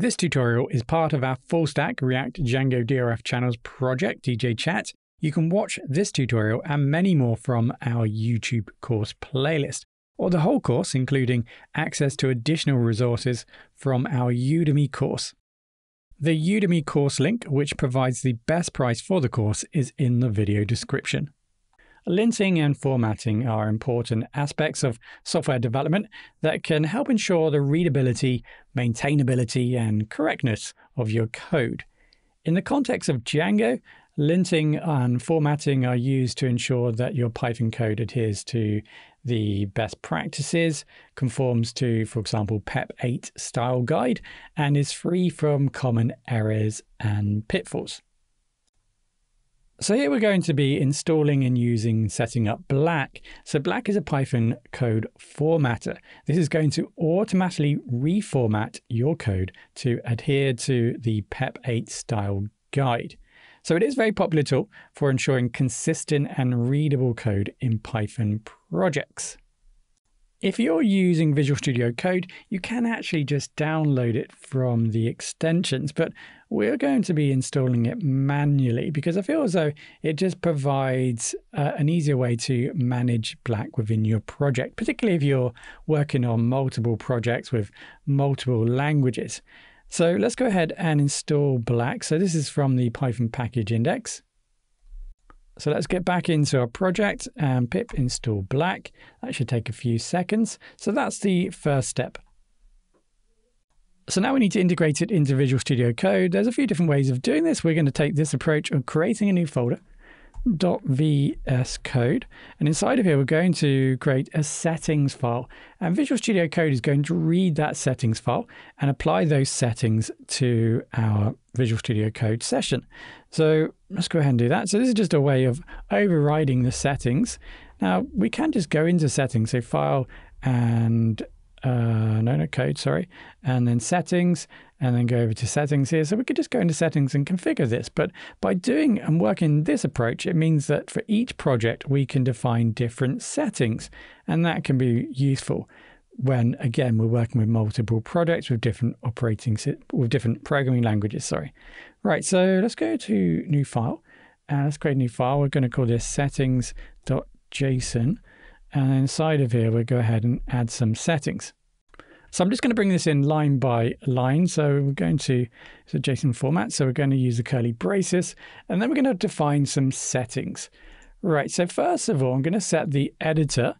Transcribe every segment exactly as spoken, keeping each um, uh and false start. This tutorial is part of our full stack React Django D R F Channels project, D J Chat. You can watch this tutorial and many more from our YouTube course playlist, or the whole course, including access to additional resources from our Udemy course. The Udemy course link, which provides the best price for the course, is in the video description. Linting and formatting are important aspects of software development that can help ensure the readability, maintainability, and correctness of your code. In the context of Django, linting and formatting are used to ensure that your Python code adheres to the best practices, conforms to, for example, PEP eight style guide, and is free from common errors and pitfalls. So here we're going to be installing and using setting up Black. So Black is a Python code formatter. This is going to automatically reformat your code to adhere to the PEP eight style guide. So it is a very popular tool for ensuring consistent and readable code in Python projects. If you're using Visual Studio Code, you can actually just download it from the extensions, but we're going to be installing it manually because I feel as though it just provides uh, an easier way to manage Black within your project, particularly if you're working on multiple projects with multiple languages. So let's go ahead and install Black. So this is from the Python package index. So let's get back into our project and pip install Black. That should take a few seconds. So that's the first step. So now we need to integrate it into Visual Studio Code. There's a few different ways of doing this. We're going to take this approach of creating a new folder, .vscode. And inside of here, we're going to create a settings file. And Visual Studio Code is going to read that settings file and apply those settings to our Visual Studio Code session. So let's go ahead and do that. So this is just a way of overriding the settings. Now we can just go into settings, so file and uh, no, no code, sorry, and then settings, and then go over to settings here. So we could just go into settings and configure this. But by doing and working this approach, it means that for each project, we can define different settings, and that can be useful when, again, we're working with multiple products with different operating, with different programming languages, sorry. Right, so let's go to new file. Uh, let's create a new file. We're going to call this settings.json. And inside of here, we'll go ahead and add some settings. So I'm just going to bring this in line by line. So we're going to, it's a JSON format. So we're going to use the curly braces, and then we're going to define some settings. Right, so first of all, I'm going to set the editor,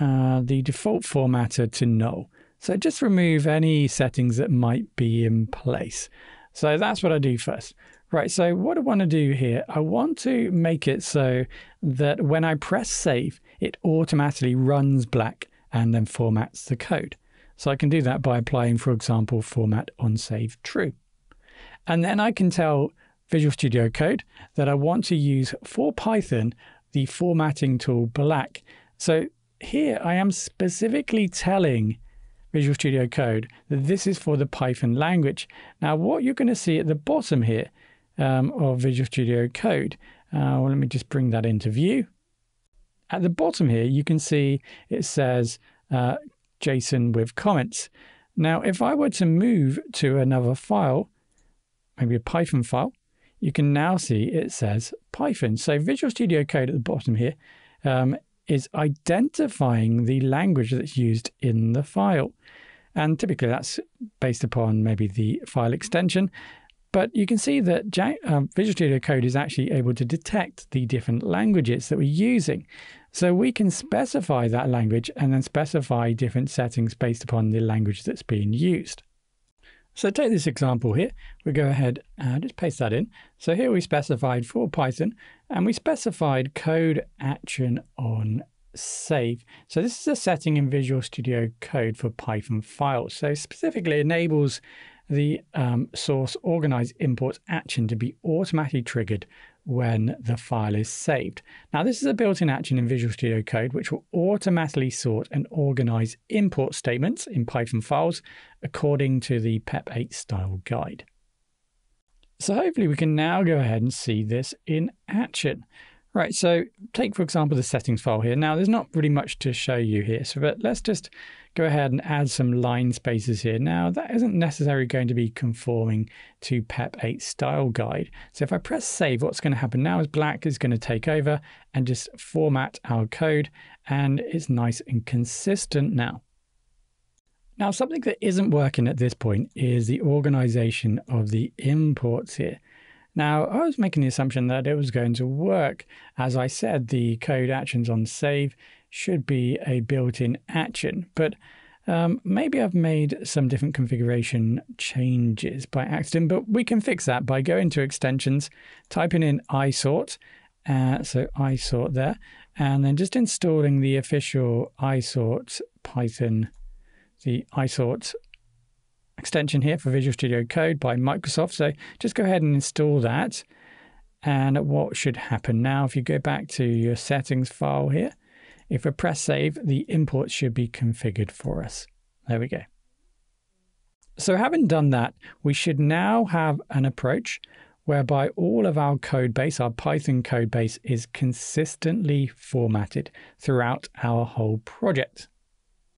Uh, the default formatter to null. So just remove any settings that might be in place. So that's what I do first. Right, so what I want to do here, I want to make it so that when I press save, it automatically runs Black and then formats the code. So I can do that by applying, for example, format on save true. And then I can tell Visual Studio Code that I want to use for Python the formatting tool Black. So here I am specifically telling Visual Studio Code that this is for the Python language. Now what you're going to see at the bottom here um, of Visual Studio Code, uh, well, let me just bring that into view. At the bottom here you can see it says uh, JSON with comments. Now if I were to move to another file, maybe a Python file, you can now see it says Python. So Visual Studio Code at the bottom here um, is identifying the language that's used in the file. And typically that's based upon maybe the file extension. But you can see that Visual Studio Code is actually able to detect the different languages that we're using. So we can specify that language and then specify different settings based upon the language that's being used. So take this example here. We'll go ahead and just paste that in. So here we specified for Python, and we specified code action on save. So this is a setting in Visual Studio Code for Python files. So specifically enables the um, source organize imports action to be automatically triggered when the file is saved. Now this is a built-in action in Visual Studio Code which will automatically sort and organize import statements in Python files according to the PEP eight style guide. So hopefully we can now go ahead and see this in action. Right, so take, for example, the settings file here. Now, there's not really much to show you here, so but let's just go ahead and add some line spaces here. Now, that isn't necessarily going to be conforming to PEP eight style guide. So if I press save, what's going to happen now is Black is going to take over and just format our code, and it's nice and consistent now. Now, something that isn't working at this point is the organization of the imports here. Now, I was making the assumption that it was going to work. As I said, the code actions on save should be a built-in action, but um, maybe I've made some different configuration changes by accident, but we can fix that by going to extensions, typing in iSort, uh, so iSort there, and then just installing the official iSort Python, the iSort extension here for Visual Studio Code by Microsoft. So just go ahead and install that. And what should happen now, if you go back to your settings file here, if I press save, the import should be configured for us. There we go. So having done that, we should now have an approach whereby all of our code base, our Python code base, is consistently formatted throughout our whole project.